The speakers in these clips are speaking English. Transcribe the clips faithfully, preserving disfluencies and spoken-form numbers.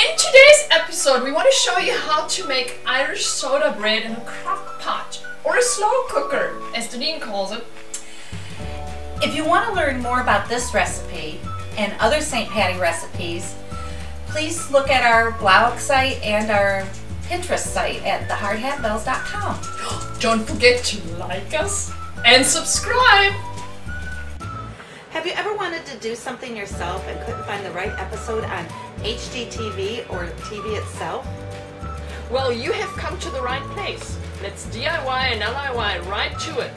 In today's episode, we want to show you how to make Irish soda bread in a crock pot, or a slow cooker, as Deneen calls it. If you want to learn more about this recipe and other Saint Patty recipes, please look at our blog site and our Pinterest site at the hard hat belles dot com. Don't forget to like us and subscribe! Have you ever wanted to do something yourself and couldn't find the right episode on H G T V or T V itself? Well, you have come to the right place. Let's D I Y and L I Y right to it.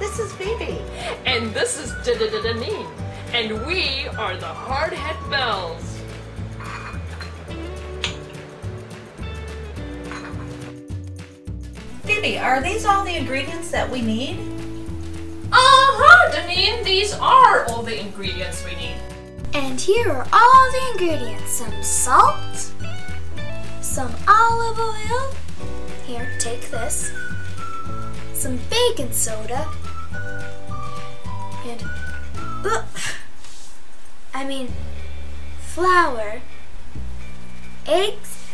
This is Bibi. And this is Deneen. And we are the Hard Hat Belles. Phoebe, are these all the ingredients that we need? Uh-huh, Deneen, these are all the ingredients we need. And here are all the ingredients. Some salt, some olive oil, here, take this, some baking soda, and, uh, I mean, flour, eggs,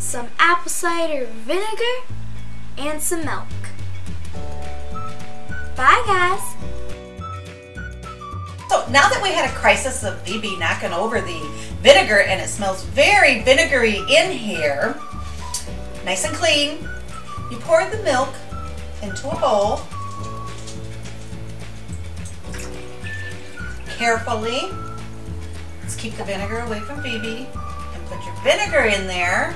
some apple cider vinegar, and some milk. Bye, guys. So now that we had a crisis of Vivi knocking over the vinegar, and it smells very vinegary in here, nice and clean, you pour the milk into a bowl, carefully. Let's keep the vinegar away from Vivi, and put your vinegar in there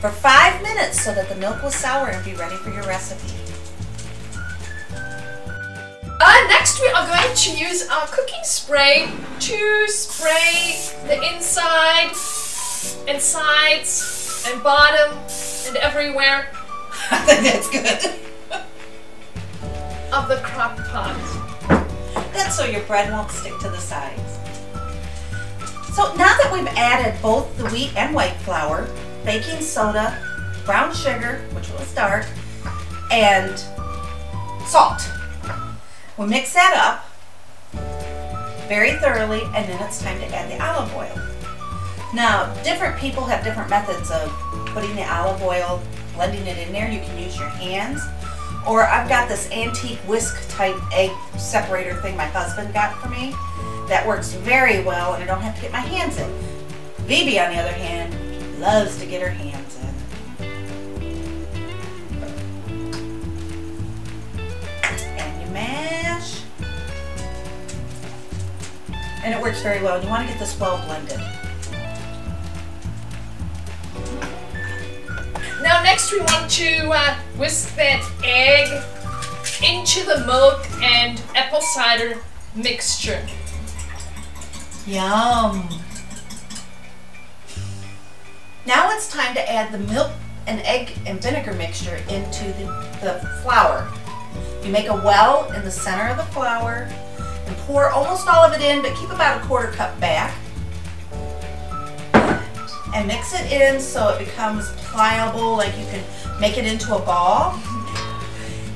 for five minutes so that the milk will sour and be ready for your recipe. Uh, next we are going to use our cooking spray to spray the inside and sides and bottom and everywhere. I think that's good. Of the crock pot. That's so your bread won't stick to the sides. So now that we've added both the wheat and white flour, baking soda, brown sugar, which was dark, and salt. We'll mix that up very thoroughly, and then it's time to add the olive oil. Now, different people have different methods of putting the olive oil, blending it in there. You can use your hands, or I've got this antique whisk type egg separator thing my husband got for me. That works very well, and I don't have to get my hands in. Bibi, on the other hand, loves to get her hands in. And you mash. And it works very well. You want to get this well blended. Now next we want to uh, whisk that egg into the milk and apple cider mixture. Yum! Now it's time to add the milk and egg and vinegar mixture into the, the flour. You make a well in the center of the flour and pour almost all of it in, but keep about a quarter cup back. And mix it in so it becomes pliable, like you can make it into a ball.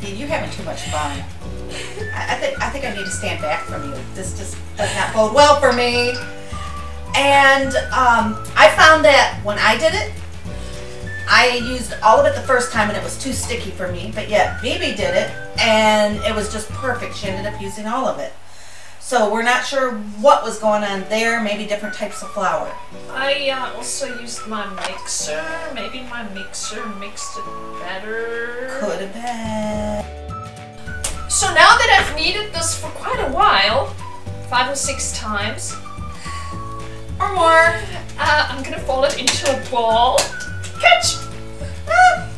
You're having too much fun. I, I, think, I think I need to stand back from you. This just does not bode well for me. And um, I found that when I did it, I used all of it the first time and it was too sticky for me, but yet Bibi did it and it was just perfect. She ended up using all of it. So we're not sure what was going on there, maybe different types of flour. I uh, also used my mixer. Maybe my mixer mixed it better. Could have been. So now that I've kneaded this for quite a while, five or six times, or more. Uh, I'm gonna fold it into a ball. Catch! Ah,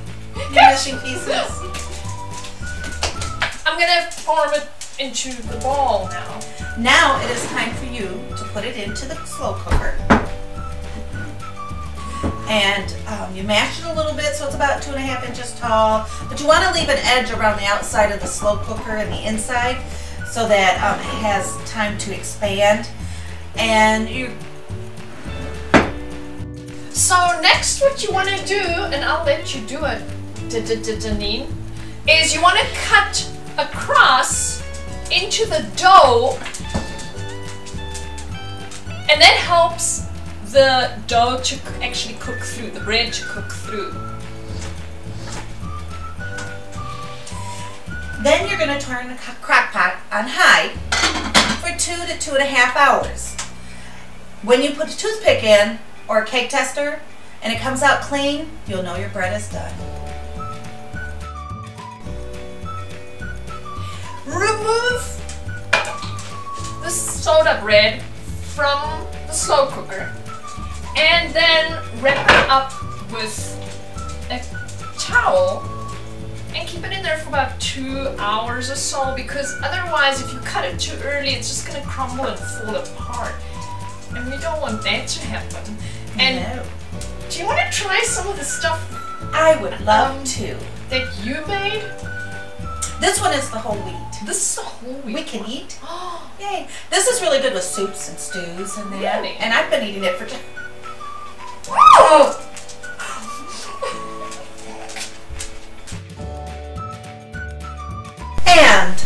catch! Pieces. I'm gonna form it into the ball now. Now it is time for you to put it into the slow cooker. And um, you mash it a little bit, so it's about two and a half inches tall. But you wanna leave an edge around the outside of the slow cooker and the inside so that um, it has time to expand. And you So next what you want to do, and I'll let you do it, Deneen, is you want to cut across into the dough, and that helps the dough to actually cook through, the bread to cook through. Then you're going to turn the crock pot on high for two to two and a half hours. When you put a toothpick in or a cake tester and it comes out clean, you'll know your bread is done. Remove the soda bread from the slow cooker and then wrap it up with a towel and keep it in there for about two hours or so, because otherwise if you cut it too early it's just going to crumble and fall apart, and we don't want that to happen. And no. Do you want to try some of the stuff I would love um, to that you made? This one is the whole wheat. This is the whole wheat. We can one. eat. Oh, yay! This is really good with soups and stews and that. Really? And I've been eating it for. Oh! And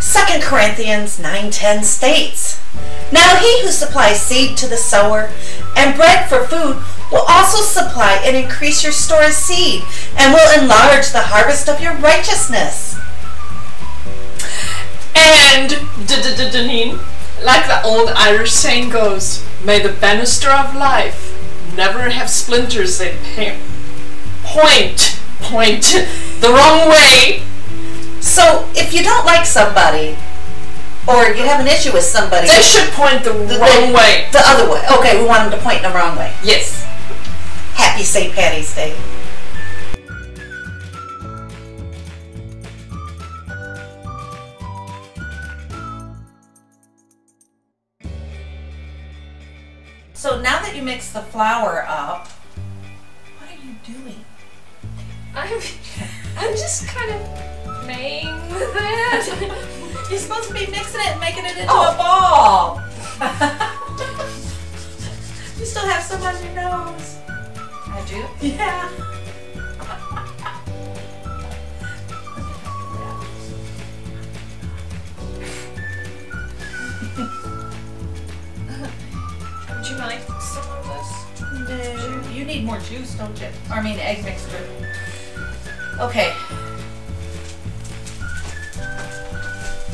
Second Corinthians nine ten states, "Now he who supplies seed to the sower and bread for food will also supply and increase your store of seed and will enlarge the harvest of your righteousness." And Deneen, like the old Irish saying goes, may the banister of life never have splinters that point, point the wrong way. So if you don't like somebody, or you have an issue with somebody, they should point the wrong way. The other way. Okay, we want them to point the wrong way. Yes. Happy Saint Patrick's Day. So now that you mix the flour up, what are you doing? I'm, I'm just kind of playing with it. You're supposed to be mixing it and making it into oh. a ball. You still have some on your nose. I do? Yeah. Would you like some of this? No. You need more juice, don't you? Or I mean egg mixture. Okay.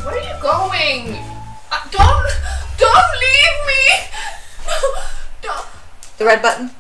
Where are you going? Uh, don't, don't leave me! No, don't. The red button?